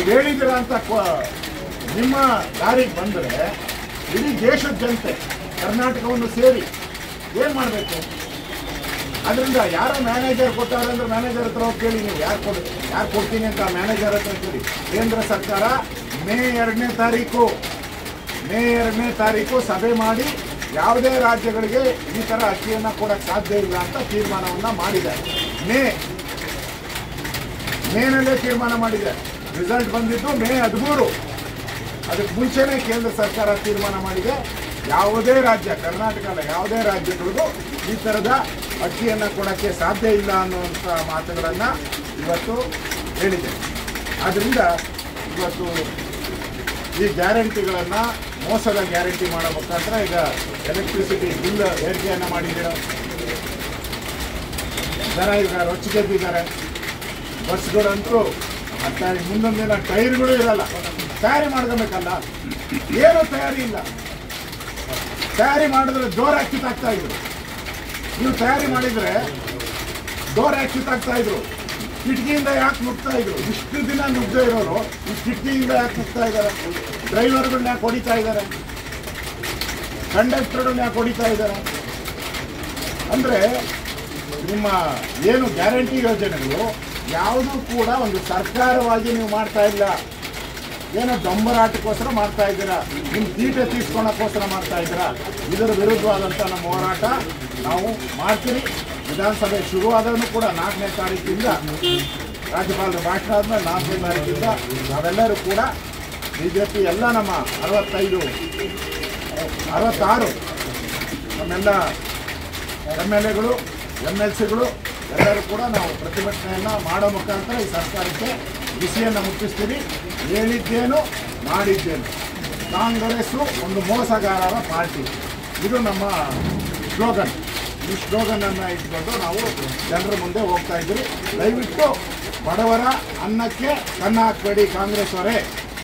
ನೀವು ಹೇಳಿದಿರ ಅಂತ ನಿಮ್ಮ ದಾರಿಗೆ ಬಂದರೆ ಇಡೀ ದೇಶದ ಜನತೆ ಕರ್ನಾಟಕವನ್ನು ಸೇರಿ ಏನು ಮಾಡಬೇಕು? ಅದರಿಂದ ಯಾರೋ ಮ್ಯಾನೇಜರ್ ಕೊಟ್ಟಾರೆ ಅಂದರೆ ಮ್ಯಾನೇಜರ್ ಹತ್ರ ಹೋಗಿ ಕೇಳಿ, ನೀವು ಯಾರು ಕೊಡ್ತೀನಿ ಅಂತ ಮ್ಯಾನೇಜರ್ ಹತ್ರ ಕೇಳಿ. ಕೇಂದ್ರ ಸರ್ಕಾರ ಮೇ 2ನೇ ತಾರೀಕು ಸಭೆ ಮಾಡಿ ಯಾವುದೇ ರಾಜ್ಯಗಳಿಗೆ ಈ ಥರ ಅಕ್ಕಿಯನ್ನು ಕೊಡೋಕ್ಕೆ ಸಾಧ್ಯ ಇಲ್ಲ ಅಂತ ತೀರ್ಮಾನವನ್ನು ಮಾಡಿದ್ದಾರೆ. ಮೇನಲ್ಲೇ ತೀರ್ಮಾನ ಮಾಡಿದ್ದಾರೆ. ರಿಸಲ್ಟ್ ಬಂದಿದ್ದು ಮೇ 13. ಅದಕ್ಕೆ ಮುಂಚೆನೇ ಕೇಂದ್ರ ಸರ್ಕಾರ ತೀರ್ಮಾನ ಮಾಡಿದೆ, ಯಾವುದೇ ರಾಜ್ಯ, ಕರ್ನಾಟಕದ ಯಾವುದೇ ರಾಜ್ಯಗಳಿಗೂ ಈ ಥರದ ಅಕ್ಕಿಯನ್ನು ಕೊಡೋಕ್ಕೆ ಸಾಧ್ಯ ಇಲ್ಲ ಅನ್ನುವಂಥ ಮಾತುಗಳನ್ನು ಇವತ್ತು ಹೇಳಿದೆ. ಆದ್ದರಿಂದ ಇವತ್ತು ಈ ಗ್ಯಾರಂಟಿಗಳನ್ನು, ಮೋಸದ ಗ್ಯಾರಂಟಿ ಮಾಡಬೇಕಾದ್ರೆ ಈಗ ಎಲೆಕ್ಟ್ರಿಸಿಟಿ ಬಿಲ್ ಏರಿಕೆಯನ್ನು ಮಾಡಿದ್ದೀರ, ದರ ಈಗ ರೊಚ್ಚಿಗೆದ್ದಿದ್ದಾರೆ. ಬಸ್ಗಳಂತೂ ಮತ್ತು ಮುಂದೊಂದು ದಿನ ಟೈರ್ಗಳು ಇರಲ್ಲ, ತಯಾರಿ ಮಾಡ್ಕೊಬೇಕಲ್ಲ, ಏನೂ ತಯಾರಿ ಇಲ್ಲ. ತಯಾರಿ ಮಾಡಿದ್ರೆ ಜೋರಾಗಿ ಕಿತ್ತಾಕ್ತಾಯಿದ್ರು, ನೀವು ತಯಾರಿ ಮಾಡಿದರೆ ಜೋರಾಗಿ ಕಿತ್ತಾಕ್ತಾಯಿದ್ರು. ಕಿಟಕಿಯಿಂದ ಯಾಕೆ ನುಗ್ತಾ ಇದ್ರು? ಇಷ್ಟು ದಿನ ನುಗ್ಗದೇ ಇರೋರು ಈ ಕಿಟಕಿಯಿಂದ ಯಾಕೆ ನುಗ್ತಾ ಇದ್ದಾರೆ? ಡ್ರೈವರ್ಗಳನ್ನ ಯಾಕೆ ಹೊಡಿತಾ ಇದ್ದಾರೆ? ಕಂಡಕ್ಟರ್ಗಳನ್ನ ಯಾಕೆ ಹೊಡಿತಾ ಇದ್ದಾರೆ? ಅಂದರೆ ನಿಮ್ಮ ಏನು ಗ್ಯಾರಂಟಿ ಯೋಜನೆಗಳು ಯಾವುದೂ ಕೂಡ ಒಂದು ಸರ್ಕಾರವಾಗಿ ನೀವು ಮಾಡ್ತಾ ಇಲ್ಲ, ಏನೋ ಡೊಂಬರಾಟಕ್ಕೋಸ್ಕರ ಮಾಡ್ತಾ ಇದ್ದೀರಾ, ನಿಮ್ಮ ತೀಟೆ ತೀರ್ಸ್ಕೊಳಕ್ಕೋಸ್ಕರ ಮಾಡ್ತಾ ಇದ್ದೀರಾ. ಇದರ ವಿರುದ್ಧವಾದಂಥ ನಮ್ಮ ಹೋರಾಟ ನಾವು ಮಾಡ್ತೀವಿ. ವಿಧಾನಸಭೆ ಶುರುವಾದರೂ ಕೂಡ 4ನೇ ತಾರೀಕಿಂದ, ರಾಜ್ಯಪಾಲರ ಭಾಷಣ ಆದಮೇಲೆ 4ನೇ ತಾರೀಕಿಂದ ನಾವೆಲ್ಲರೂ ಕೂಡ BJP ಎಲ್ಲ ನಮ್ಮ 66 ನಮ್ಮೆಲ್ಲ MLAಗಳು, MLCಗಳು ಎಲ್ಲರೂ ಕೂಡ ನಾವು ಪ್ರತಿಭಟನೆಯನ್ನು ಮಾಡೋ ಮುಖಾಂತರ ಈ ಸರ್ಕಾರಕ್ಕೆ ಬಿಸಿಯನ್ನು ಮುಟ್ಟಿಸ್ತೀವಿ. ಹೇಳಿದ್ದೇನು ಮಾಡಿದ್ದೇನು, ಕಾಂಗ್ರೆಸ್ಸು ಒಂದು ಮೋಸಗಾರರ ಪಾರ್ಟಿ, ಇದು ನಮ್ಮ ಸ್ಲೋಗನ್. ಈ ಸ್ಲೋಗನನ್ನು ಇಟ್ಕೊಂಡು ನಾವು ಜನರ ಮುಂದೆ ಹೋಗ್ತಾ ಇದ್ದೀವಿ. ದಯವಿಟ್ಟು ಬಡವರ ಅನ್ನಕ್ಕೆ ಕನ್ನ ಹಾಕಬೇಡಿ ಕಾಂಗ್ರೆಸ್ ಅವರೇ.